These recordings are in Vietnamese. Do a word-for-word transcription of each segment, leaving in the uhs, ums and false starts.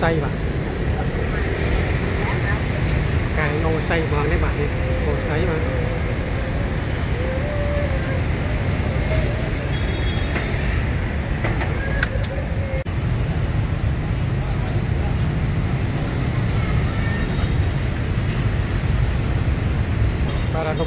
xay bạn, cái ngô xay vàng đấy bạn đi, ngô xay mà nộp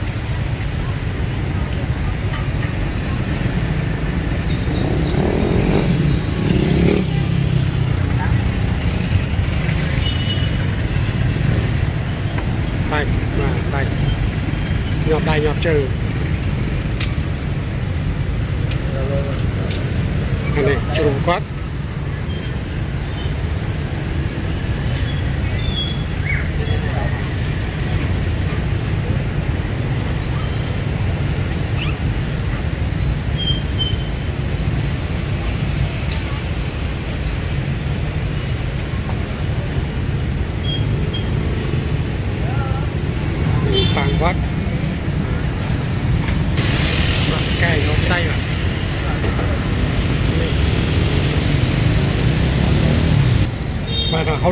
Nhọt đài nhọt trừ cái này trừ quát bằng quát cái nó say mà mà nó hầu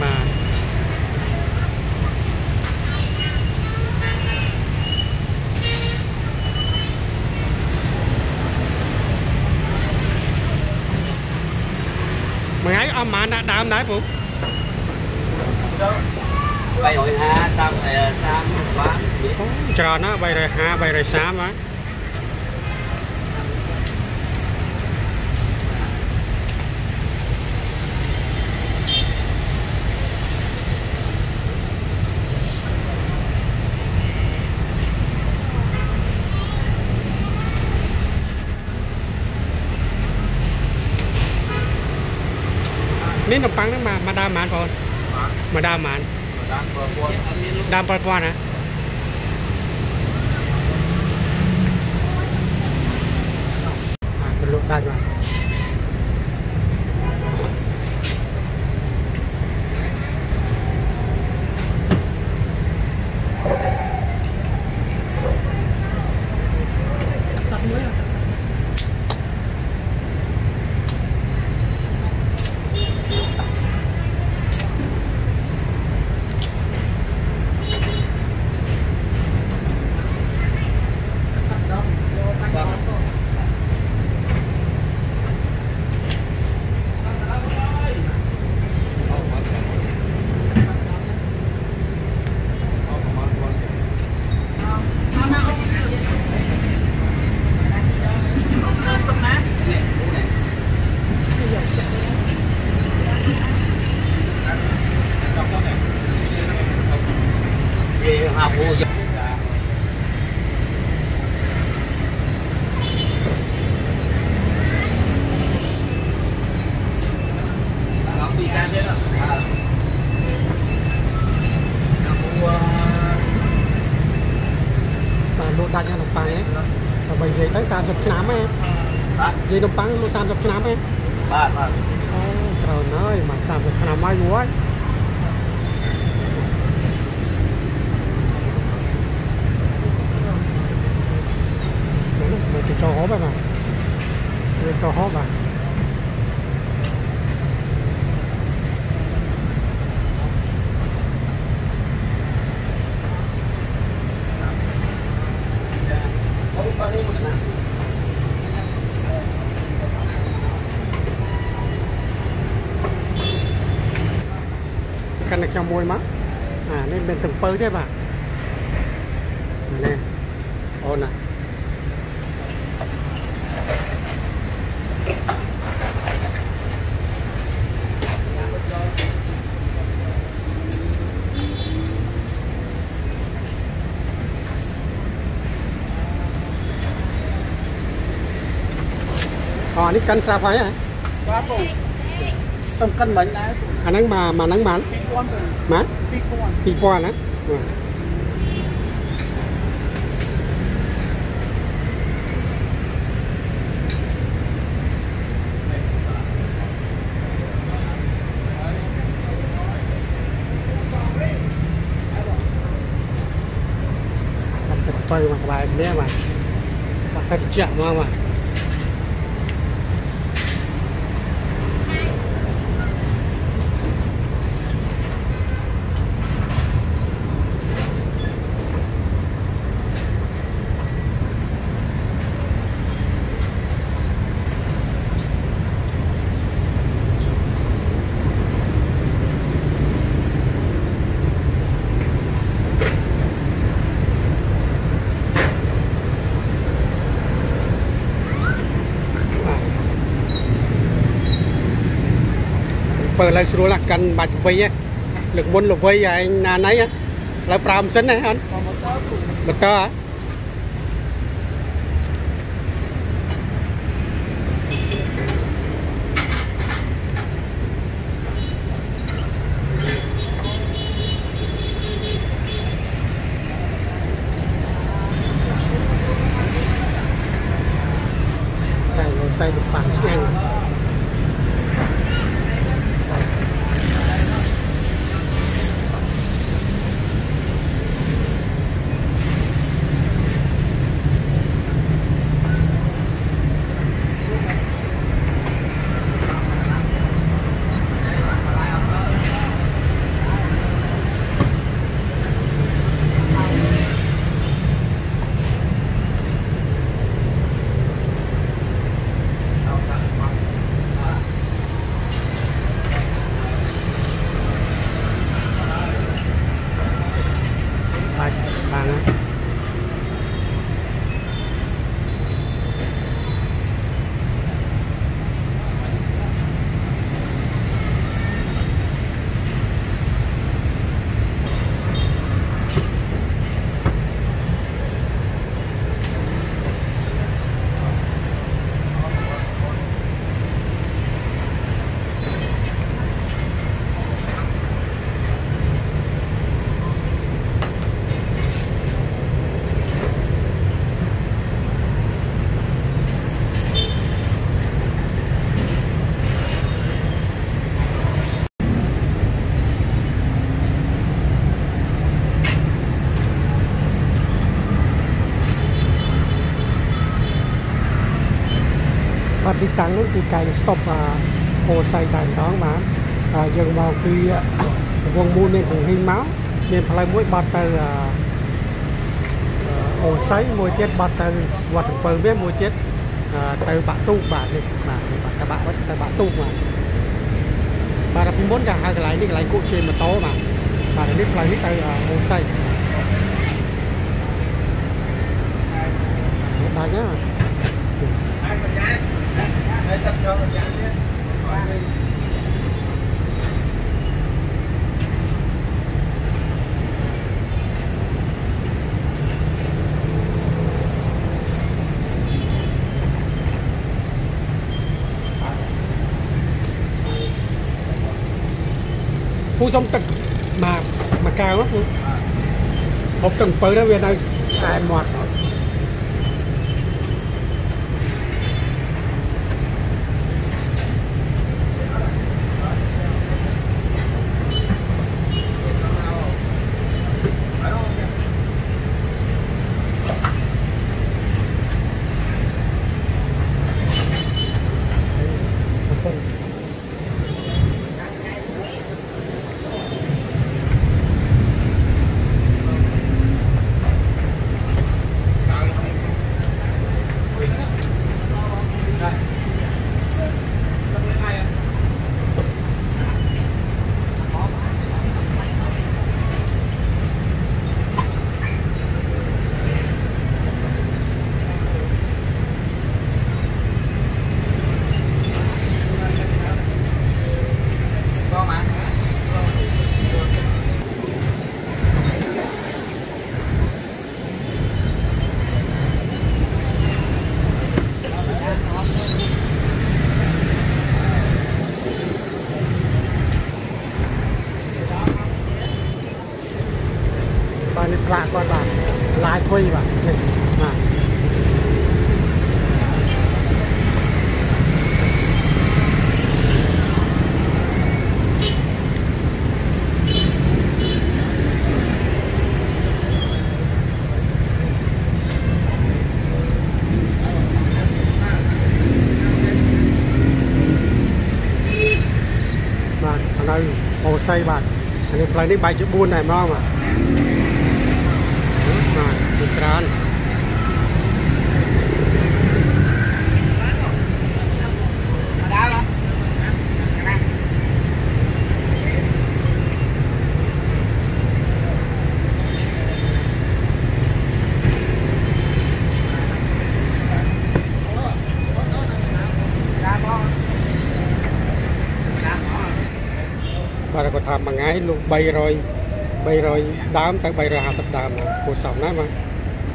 mà mày ấy ông mà đã đam đấy phụ bay rồi ha xong thì xong quá chờ nó bay rồi ha bay rồi xám áนี่นมปังนั่งมามาดามานพอนมาดามานดามปลาปลานะเป็นลูกได้ไหมta cho nó bằng ấy, và bây giờ tới sàn sập nám ấy, gì nó bằng luôn sàn sập nám ấy, bạt bạt, trời ơi mà sàn sập nám ai nuối, mình chỉ cho hố vậy mà, mình cho hố mà. Căn này cho môi mắt à nên bên từng pơ thế bà này ôn này Còn cái cân sao phải hả? Quá bổ. Tầm cân bánh đấy. À nắng mà mà nắng bán. Má? Phi con. Phi con á. Mà các bạn biết mà các chạm mà mà lại sửa là cần bạch vây á, lực bốn lực vây vậy nà nấy á, lại pram xính này anh, bật to á, cái ngồi say được bằng ngang. Đi tăng thì cái stop hồ say đàn đó mà dừng vào khi quần mua nên cũng hiên máu nên phải mỗi bát từ hồ say mỗi chết bát từ vật bờ biết mỗi chết từ bạn tu bạn này mà các bạn vẫn từ bạn tu mà và là muốn cả hai cái lái đi lái cụ xe mà to mà và để biết lái đi từ hồ say bạn nhá. Hãy subscribe cho kênh Ghiền Mì Gõ để không bỏ khu giống tực mà mà cao lắm luôn. Một tầng phơi đó về đây ai mọt lạ con bạn lái quay bạn mà hồ xây bạn này phải đi bài chữ buôn này mau mà mà chụp trán và còn thầm bằng ái luôn bay rồi bay rồi đám tới bay rồi hạ sập đàm cuộc sống đó mà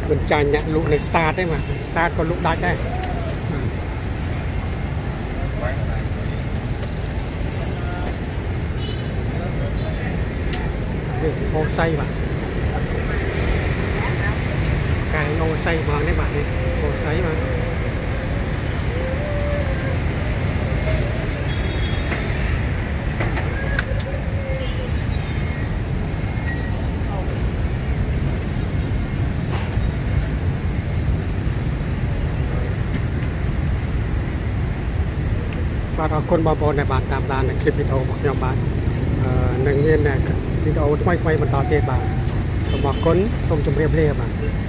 mình chạy nhặt lũ này start đấy mà start con lũ đá đây ngô xây mà cái ngô xây mà đấy bạn đi ngô xây mà và ở con bò này bạn tạm đàn clip video của nhóm bạn nâng nhiên này video quay quay mà tỏ tiền bạn một con không chụp riêng lê bạn